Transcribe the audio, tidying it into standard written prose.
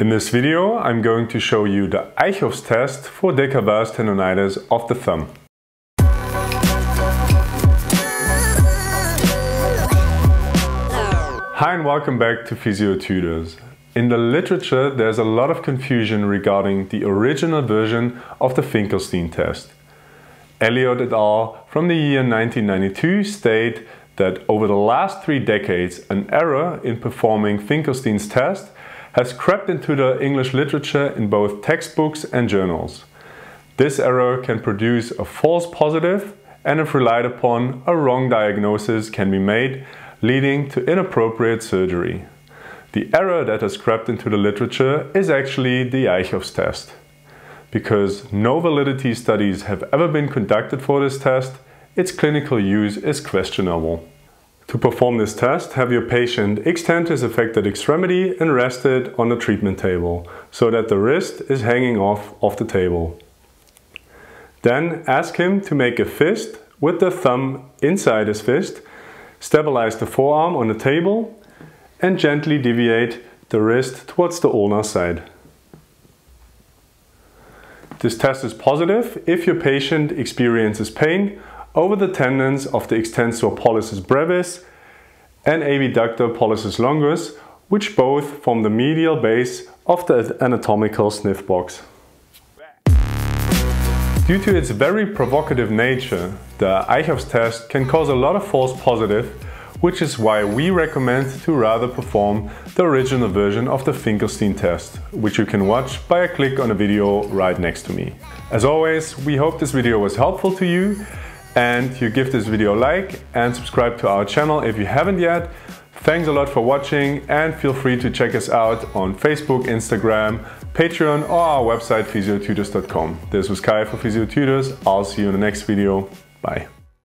In this video, I'm going to show you the Eichhoff's test for de Quervain's tenosynovitis of the thumb. Hi and welcome back to Physiotutors. In the literature, there's a lot of confusion regarding the original version of the Finkelstein test. Elliott et al. From the year 1992 state that over the last 3 decades, an error in performing Finkelstein's test has crept into the English literature in both textbooks and journals. This error can produce a false positive, and if relied upon, a wrong diagnosis can be made, leading to inappropriate surgery. The error that has crept into the literature is actually the Eichhoff's test. Because no validity studies have ever been conducted for this test, its clinical use is questionable. To perform this test, have your patient extend his affected extremity and rest it on the treatment table, so that the wrist is hanging off the table. Then ask him to make a fist with the thumb inside his fist, stabilize the forearm on the table, and gently deviate the wrist towards the ulnar side. This test is positive if your patient experiences pain over the tendons of the extensor pollicis brevis and abductor pollicis longus, which both form the medial base of the anatomical snuff box. Due to its very provocative nature, the Eichhoff's test can cause a lot of false positive, which is why we recommend to rather perform the original version of the Finkelstein test, which you can watch by a click on a video right next to me. As always, we hope this video was helpful to you, and you give this video a like and subscribe to our channel if you haven't yet. Thanks a lot for watching, and feel free to check us out on Facebook, Instagram, Patreon, or our website physiotutors.com. This was Kai for Physiotutors. I'll see you in the next video. Bye.